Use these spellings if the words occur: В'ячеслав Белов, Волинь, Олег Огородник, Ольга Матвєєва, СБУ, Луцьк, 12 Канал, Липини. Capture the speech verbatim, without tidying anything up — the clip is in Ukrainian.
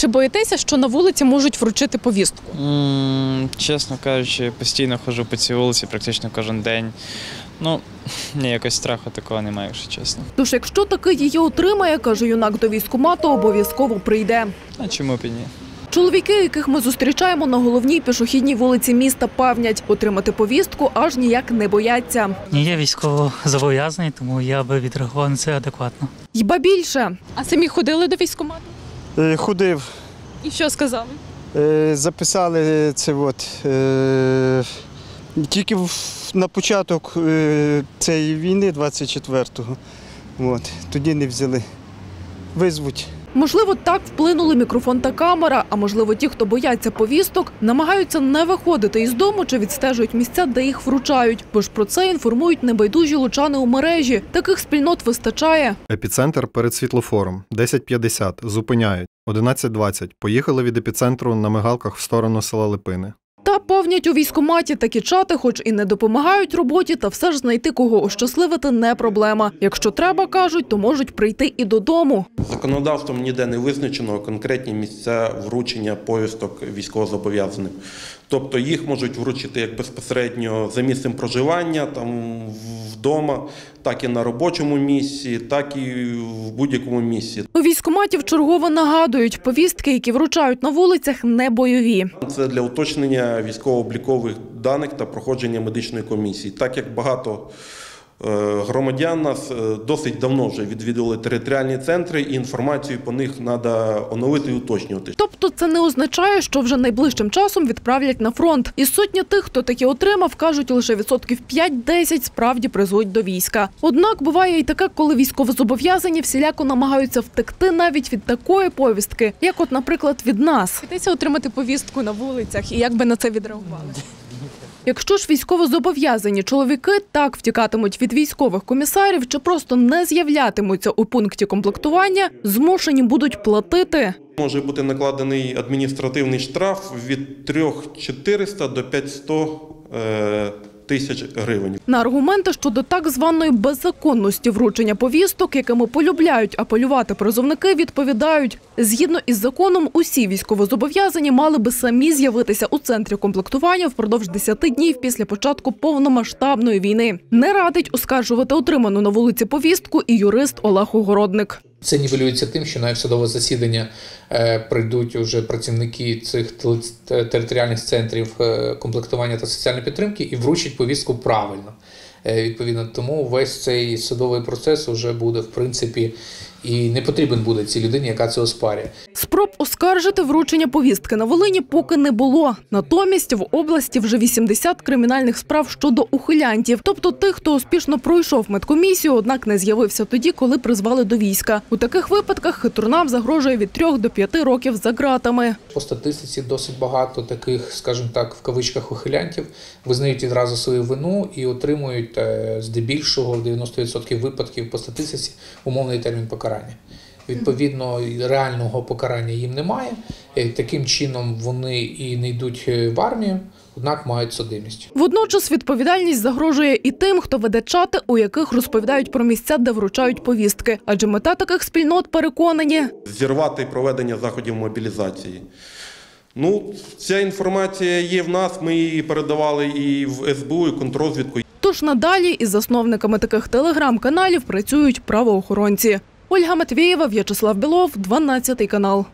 Чи боїтеся, що на вулиці можуть вручити повістку? Mm, чесно кажучи, постійно ходжу по цій вулиці, практично кожен день. Ну, ні, якось страху такого немає, якщо чесно. Тож, якщо таки її отримає, каже юнак, до військкомату обов'язково прийде. А чому б і ні? Чоловіки, яких ми зустрічаємо на головній пішохідній вулиці міста, певнять, отримати повістку аж ніяк не бояться. Ні, я військовозобов'язаний, тому я би відреагував на це адекватно. І ба більше. А самі ходили до військкомату? Е, ходив. І що сказали? Е, записали це от. Е, тільки в, на початок е, цієї війни, двадцять четвертого, от, тоді не взяли. Визвуть. Можливо, так вплинули мікрофон та камера, а можливо, ті, хто бояться повісток, намагаються не виходити із дому чи відстежують місця, де їх вручають. Бо ж про це інформують небайдужі лучани у мережі. Таких спільнот вистачає. Епіцентр перед світлофором. десять п'ятдесят. Зупиняють. одинадцять двадцять. Поїхали від епіцентру на мигалках в сторону села Липини. Та повнять у військкоматі такі чати, хоч і не допомагають роботі, та все ж знайти кого ощасливити не проблема. Якщо треба, кажуть, то можуть прийти і додому. Законодавством ніде не визначено конкретні місця вручення повісток військовозобов'язаним. Тобто їх можуть вручити як безпосередньо за місцем проживання, там вдома, так і на робочому місці, так і в будь-якому місці. У військкоматів чергово нагадують, повістки, які вручають на вулицях, не бойові. Це для уточнення військово-облікових даних та проходження медичної комісії. Так як багато громадян нас досить давно вже відвідували територіальні центри, і інформацію по них треба оновити і уточнювати. Тобто це не означає, що вже найближчим часом відправлять на фронт. І сотні тих, хто таки отримав, кажуть, лише відсотків п'ять-десять справді призвуть до війська. Однак буває і таке, коли військовозобов'язані всіляко намагаються втекти навіть від такої повістки, як от, наприклад, від нас. Хотіться отримати повістку на вулицях, і як би на це відреагували? Якщо ж військовозобов'язані чоловіки так втікатимуть від військових комісарів чи просто не з'являтимуться у пункті комплектування, змушені будуть платити. Може бути накладений адміністративний штраф від трьох тисяч чотирьохсот до п'ятисот тисяч гривень. На аргументи щодо так званої беззаконності вручення повісток, якими полюбляють апелювати призовники, відповідають. Згідно із законом, усі військовозобов'язані мали би самі з'явитися у центрі комплектування впродовж десяти днів після початку повномасштабної війни. Не радить оскаржувати отриману на вулиці повістку і юрист Олег Огородник. Це нівелюється тим, що на судове засідання прийдуть уже працівники цих територіальних центрів комплектування та соціальної підтримки і вручать повістку правильно. Відповідно, тому весь цей судовий процес вже буде, в принципі, і не потрібен буде цій людині, яка це оспарює. Спроб оскаржити вручення повістки на Волині поки не було. Натомість в області вже вісімдесят кримінальних справ щодо ухилянтів. Тобто тих, хто успішно пройшов медкомісію, однак не з'явився тоді, коли призвали до війська. У таких випадках хитурнам загрожує від трьох до п'яти років за ґратами. По статистиці досить багато таких, скажімо так, в кавичках ухилянтів визнають відразу свою вину і отримують здебільшого в дев'яноста відсотків випадків по статистиці умовний термін покарання. Відповідно, реального покарання їм немає. Таким чином вони і не йдуть в армію, однак мають судимість. Водночас відповідальність загрожує і тим, хто веде чати, у яких розповідають про місця, де вручають повістки. Адже мета таких спільнот, переконані, зірвати проведення заходів мобілізації. Ну, ця інформація є в нас, ми її передавали і в ес бе у, і контррозвідку. Тож надалі із засновниками таких телеграм-каналів працюють правоохоронці. Ольга Матвєєва, В'ячеслав Белов, дванадцятий канал.